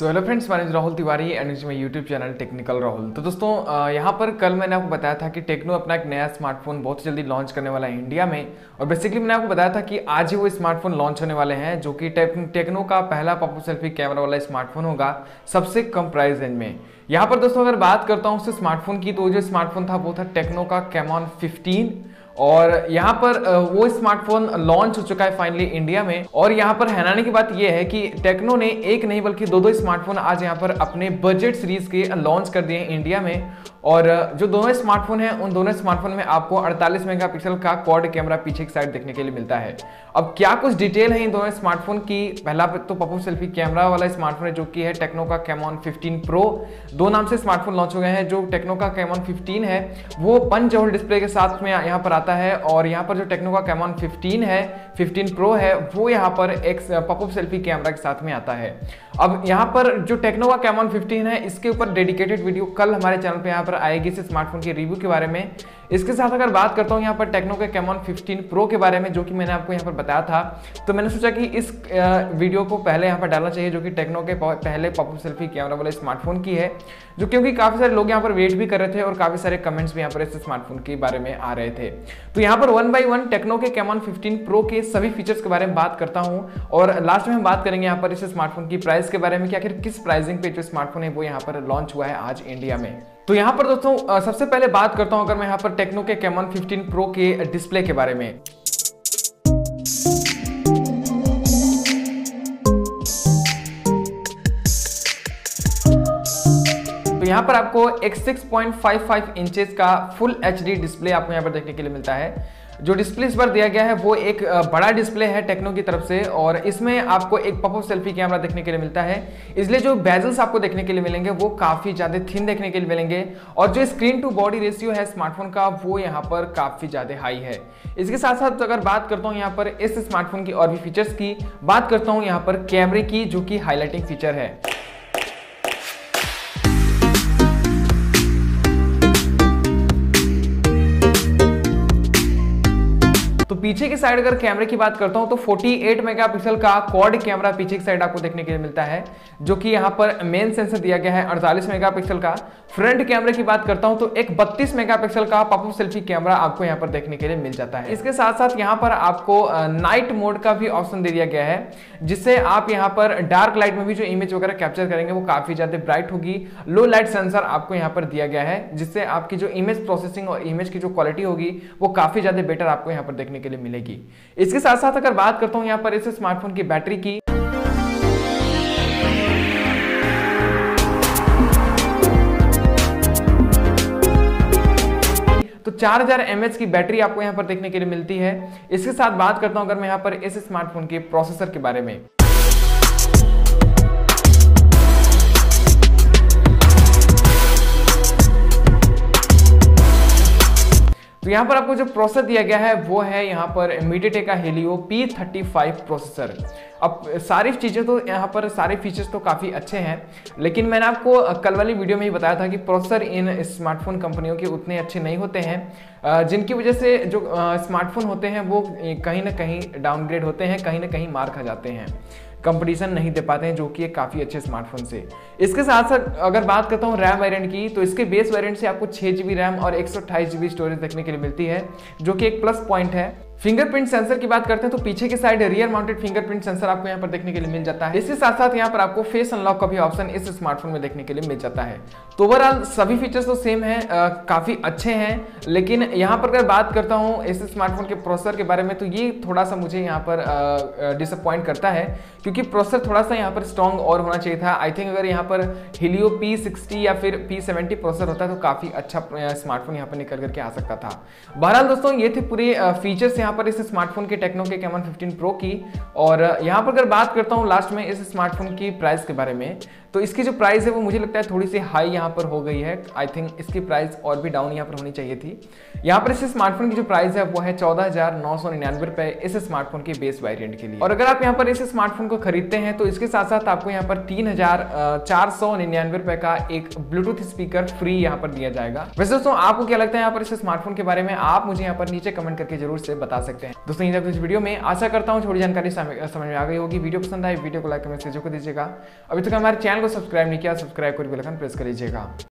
So hello friends, my name is Rahul Tiwari and is my YouTube channel technical Rahul. तो दोस्तों यहाँ पर कल मैंने आपको बताया था कि टेक्नो अपना एक नया स्मार्टफोन बहुत जल्दी लॉन्च करने वाला है इंडिया में, और बेसिकली मैंने आपको बताया था कि आज ही वो स्मार्टफोन लॉन्च होने वाले हैं जो कि टेक्नो का पहला पॉपअप सेल्फी कैमरा वाला स्मार्टफोन होगा सबसे कम प्राइस रेंज में। यहाँ पर दोस्तों अगर बात करता हूँ उस स्मार्टफोन की, तो जो स्मार्टफोन था वो था टेक्नो का कैमॉन 15, और यहाँ पर वो स्मार्टफोन लॉन्च हो चुका है फाइनली इंडिया में। और यहाँ पर हैरानी की बात यह है कि टेक्नो ने एक नहीं बल्कि दो स्मार्टफोन आज यहाँ पर अपने बजट सीरीज के लॉन्च कर दिए हैं इंडिया में। और जो दोनों स्मार्टफोन हैं उन दोनों स्मार्टफोन में आपको 48 मेगापिक्सल का क्वाड कैमरा पीछे की साइड देखने के लिए मिलता है। अब क्या कुछ डिटेल है इन दोनों स्मार्टफोन की, पहला तो पॉपअप सेल्फी कैमरा वाला स्मार्टफोन है जो कि है टेक्नो का कैमॉन 15 प्रो। दो नाम से स्मार्टफोन लॉन्च हो गए हैं। जो टेक्नो का कैमॉन 15 है वो पंच होल डिस्प्ले के साथ में यहाँ पर आता है, और यहाँ पर जो टेक्नो का कैमॉन 15 है 15 प्रो है वो यहाँ पर एक पॉपअप सेल्फी कैमरा के साथ में आता है। अब यहाँ पर जो टेक्नो का कैमॉन 15 है इसके ऊपर डेडिकेटेड वीडियो कल हमारे चैनल पे यहाँ पर आएगी इस स्मार्टफोन के रिव्यू के बारे में। इसके साथ अगर बात करता हूँ यहाँ पर टेक्नो के कैमॉन 15 प्रो के बारे में जो कि मैंने आपको यहाँ पर बताया था, तो मैंने सोचा कि इस वीडियो को पहले यहाँ पर डालना चाहिए जो कि टेक्नो के पहले पॉपअप सेल्फी कैमरा वाले स्मार्टफोन की है, जो क्योंकि काफ़ी सारे लोग यहाँ पर वेट भी कर रहे थे और काफ़ी सारे कमेंट्स भी यहाँ पर इस स्मार्टफोन के बारे में आ रहे थे। तो यहाँ पर 1 by 1 टेक्नो के कैमॉन 15 प्रो के सभी फीचर्स के बारे में बात करता हूँ, और लास्ट में हम बात करेंगे यहाँ पर इस स्मार्टफोन की प्राइस के बारे में कि आखिर किस प्राइसिंग पे जो स्मार्टफोन है वो यहाँ पर लॉन्च हुआ है आज इंडिया में। तो यहाँ पर दोस्तों सबसे पहले बात करता हूँ अगर मैं यहाँ पर टेक्नो के कैमॉन 15 प्रो के डिस्प्ले के बारे में। यहाँ पर आपको एक 6.55 इंचेस का फुल एचडी डिस्प्ले आपको यहाँ पर देखने के लिए मिलता है। जो डिस्प्ले इस बार दिया गया है वो एक बड़ा डिस्प्ले है टेक्नो की तरफ से, और इसमें आपको एक पॉपअप सेल्फी कैमरा देखने के लिए मिलता है, इसलिए जो बेजल्स आपको देखने के लिए मिलेंगे वो काफ़ी ज़्यादा थिन देखने के लिए मिलेंगे, और जो स्क्रीन टू बॉडी रेशियो है स्मार्टफोन का वो यहाँ पर काफ़ी ज़्यादा हाई है। इसके साथ साथ तो अगर बात करता हूँ यहाँ पर इस स्मार्टफोन की और भी फीचर्स की, बात करता हूँ यहाँ पर कैमरे की जो कि हाईलाइटिंग फीचर है। पीछे की साइड अगर कैमरे की बात करता हूं तो 48 मेगापिक्सल का क्वाड कैमरा पीछे की साइड आपको देखने के लिए मिलता है, जो कि यहां पर मेन सेंसर दिया गया है 48 मेगापिक्सल का। फ्रंट कैमरे की बात करता हूं तो एक 32 मेगापिक्सल का पॉपअप सेल्फी कैमरा आपको यहां पर देखने के लिए मिल जाता है। इसके साथ साथ यहां पर आपको नाइट मोड का भी ऑप्शन दे दिया गया है, जिससे आप यहाँ पर डार्क लाइट में भी जो इमेज वगैरह कैप्चर करेंगे वो काफ़ी ज़्यादा ब्राइट होगी। लो लाइट सेंसर आपको यहाँ पर दिया गया है, जिससे आपकी जो इमेज प्रोसेसिंग और इमेज की जो क्वालिटी होगी वो काफ़ी ज़्यादा बेटर आपको यहाँ पर देखने के लिए मिलेगी। इसके साथ साथ अगर बात करता हूं यहां पर इस स्मार्टफोन की बैटरी की, तो 4000 mAh की बैटरी आपको यहां पर देखने के लिए मिलती है। इसके साथ बात करता हूं अगर मैं यहां पर इस स्मार्टफोन के प्रोसेसर के बारे में, तो यहाँ पर आपको जो प्रोसेसर दिया गया है वो है यहाँ पर MediaTek का Helio P30 प्रोसेसर। अब सारी चीज़ें तो यहाँ पर सारे फीचर्स तो काफ़ी अच्छे हैं, लेकिन मैंने आपको कल वाली वीडियो में ही बताया था कि प्रोसेसर इन स्मार्टफोन कंपनियों के उतने अच्छे नहीं होते हैं, जिनकी वजह से जो स्मार्टफोन होते हैं वो कहीं ना कहीं डाउनग्रेड होते हैं, कहीं ना कहीं मार खा जाते हैं, कंपटीशन नहीं दे पाते हैं जो कि एक काफ़ी अच्छे स्मार्टफोन से। इसके साथ साथ अगर बात करता हूँ रैम वेरिएंट की, तो इसके बेस वेरिएंट से आपको 6 GB रैम और 128 GB स्टोरेज देखने के लिए मिलती है, जो कि एक प्लस पॉइंट है। फिंगरप्रिंट सेंसर की बात करते हैं तो पीछे की side rear mounted fingerprint sensor आपको यहाँ पर देखने के लिए मिल जाता है। इसके साथ साथ यहाँ पर आपको फेस अनलॉक का भी ऑप्शन इस स्मार्टफोन में देखने के लिए मिल जाता है। तो ओवरऑल सभी फीचर्स तो सेम हैं, काफ़ी अच्छे हैं, लेकिन यहाँ पर अगर बात करता हूँ इस स्मार्टफोन के प्रोसेसर के बारे में, तो ये थोड़ा सा मुझे यहाँ पर डिसअपॉइंट करता है, क्योंकि प्रोसेसर थोड़ा सा यहाँ पर स्ट्रॉन्ग और होना चाहिए था। आई थिंक अगर यहाँ पर Helio P60 या फिर P70 प्रोसेसर होता तो काफ़ी अच्छा स्मार्टफोन यहाँ पर निकल करके आ सकता था। बहरहाल दोस्तों ये थे पूरे फीचर्स यहाँ पर इस स्मार्टफोन के टेक्नो के कैमॉन 15 प्रो की। और यहाँ पर अगर बात करता हूँ लास्ट में इस स्मार्टफोन की प्राइस के बारे में, तो इसकी जो प्राइस है वो मुझे लगता है थोड़ी सी हाई यहाँ पर हो गई है। आई थिंक इसकी प्राइस और भी डाउन यहाँ पर होनी चाहिए थी। यहाँ पर इस स्मार्टफोन की जो प्राइस है वो है 14,999 रुपये इस स्मार्टफोन के बेस वेरिएंट के लिए। और अगर आप यहाँ पर इस स्मार्टफोन को खरीदते हैं तो इसके साथ साथ आपको यहाँ पर 3,499 रुपये का एक ब्लूटूथ स्पीकर फ्री यहाँ पर दिया जाएगा। वैसे दोस्तों आपको क्या लगता है यहाँ पर इस स्मार्टफोन के बारे में, आप मुझे यहाँ पर नीचे कमेंट करके जरूर से बता सकते हैं। दोस्तों ये था इस वीडियो में, आशा करता हूँ थोड़ी जानकारी समझ में आ गई होगी। वीडियो पसंद आए वीडियो को लाइक कमेंट से जरूर दीजिएगा। अभी तक हमारे चैनल चैनल को सब्सक्राइब नहीं किया, सब्सक्राइब करके बेल आइकन प्रेस कर लीजिएगा।